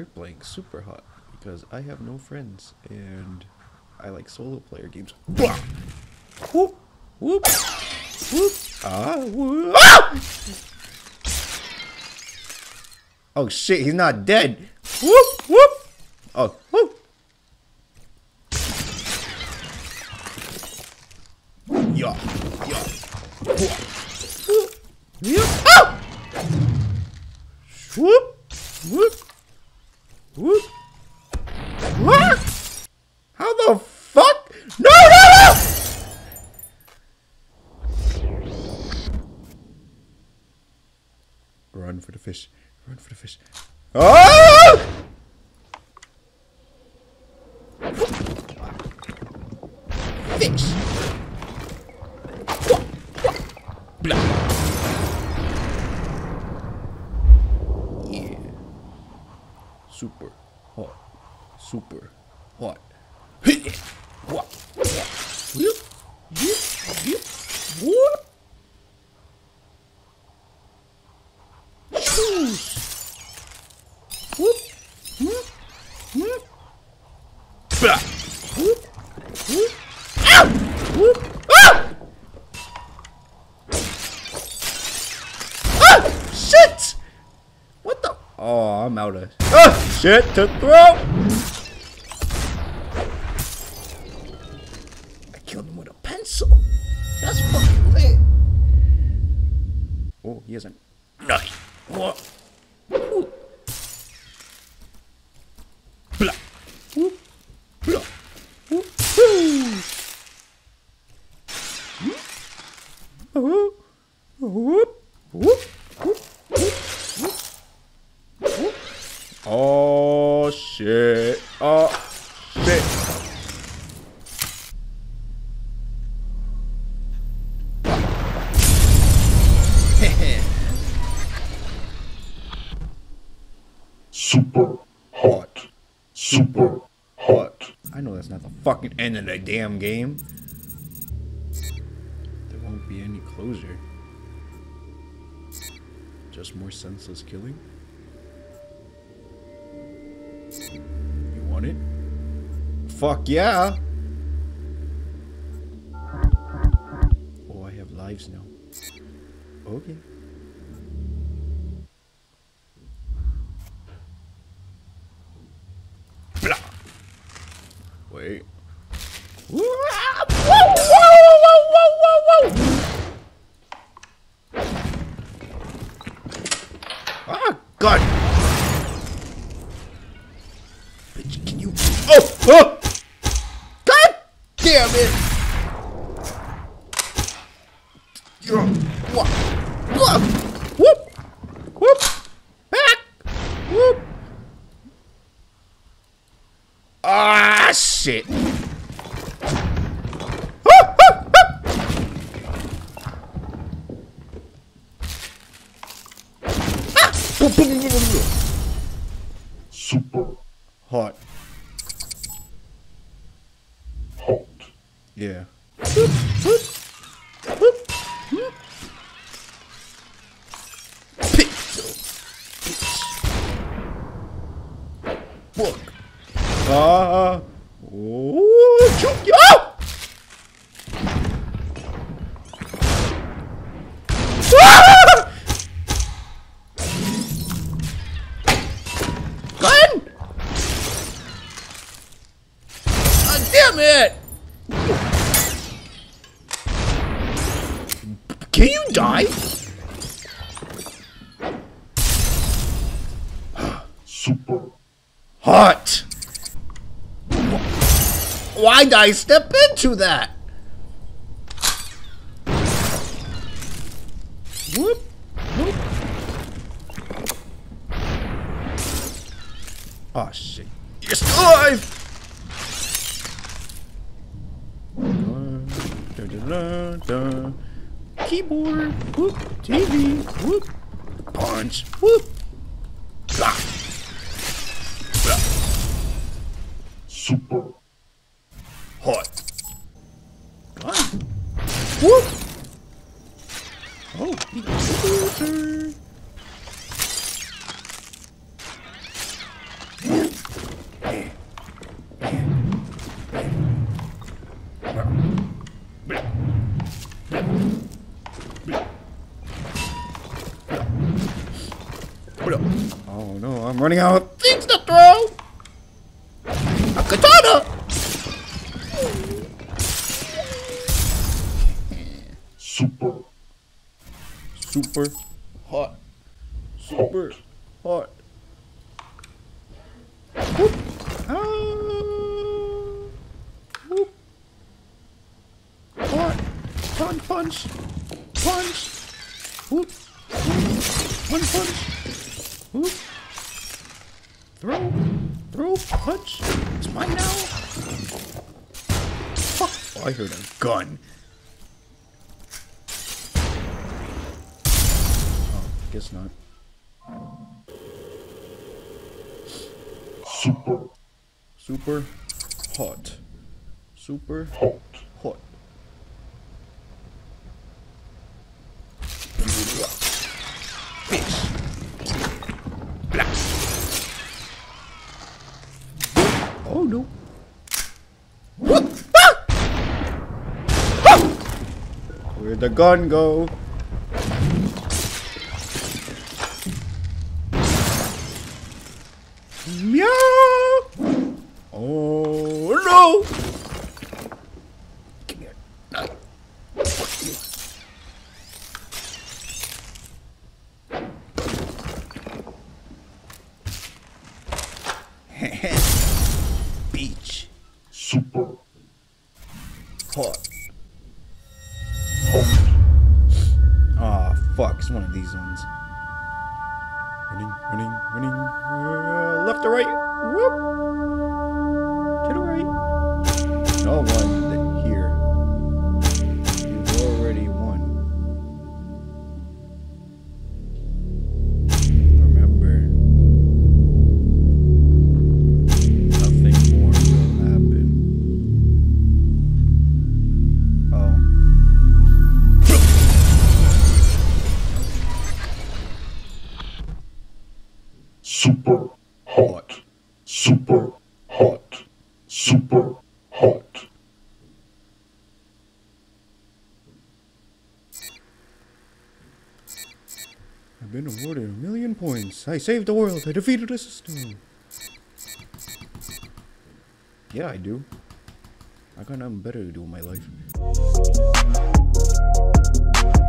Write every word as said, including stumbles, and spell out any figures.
we're playing Super Hot because I have no friends and I like solo player games. Whoop! Whoop! Whoop! Ah! Whoop! Ah! Oh shit, he's not dead! Whoop! Whoop! Oh, whoop! Yeah! Yeah! Whoop! Whoop! Yeah! Ah! Whoop! Whoop! Whoop! What? How the fuck? No, no, no! Run for the fish. Run for the fish. Oh! Fish! Blah. Super hot, super hot. What? What? Oh, I'm out of ah, shit to throw. I killed him with a pencil. That's fucking lit. Oh, he has a knife. What? Whoop. Blah. Whoop. Blah. Whoop. Whoop. Whoop. Whoop. Oh shit, oh shit. Super hot, super hot. I know that's not the fucking end of the damn game. There won't be any closure. Just more senseless killing. You want it? Fuck yeah! Oh, I have lives now. Okay. Blah. Wait. Whoa! Whoa! Whoa! Whoa! Whoa! Whoa! Ah! God. Oh, oh! God damn it! You're what? Whoop! Whoop! Back! Whoop! Ah, shit! Ah, ah, ah. Super hot. Yeah. Whoop, whoop, whoop, whoop. Pixel. Bitch. Book. Ah. Oh, choke you. Oh! Ah! Gun. God damn it. Can you die? Super hot. Why'd I step into that? Whoop, whoop. Oh shit. You're still alive! Dun, dun, dun, dun. Keyboard, whoop, T V, whoop, punch, whoop, blah, blah. Super hot. Ah. Whoop. Oh, computer. Kimono. Oh no, I'm running out of things to throw. A katana. Super. Super hot. Super hot. Whoop. Ah. Whoop. Hot. Punch. Punch. Punch. Whoop. One punch. Whoop. Throw. Throw. Punch. It's mine now. Fuck. Oh, I heard a gun. Oh, guess not. Super. Super hot. Super hot. Hot. Oh no. What? Ah! Ah! Where'd the gun go? Meow! Oh no! Give me a knife. Heh. Beach. Super hot. Ah, oh, fuck! It's one of these ones. Running, running, running. Uh, left or right? Whoop. To the right. No one here. You've already won. Remember. Super hot, super hot, super hot. I've been awarded a million points. I saved the world. I defeated the system. Yeah, I do. I got nothing better to do in my life.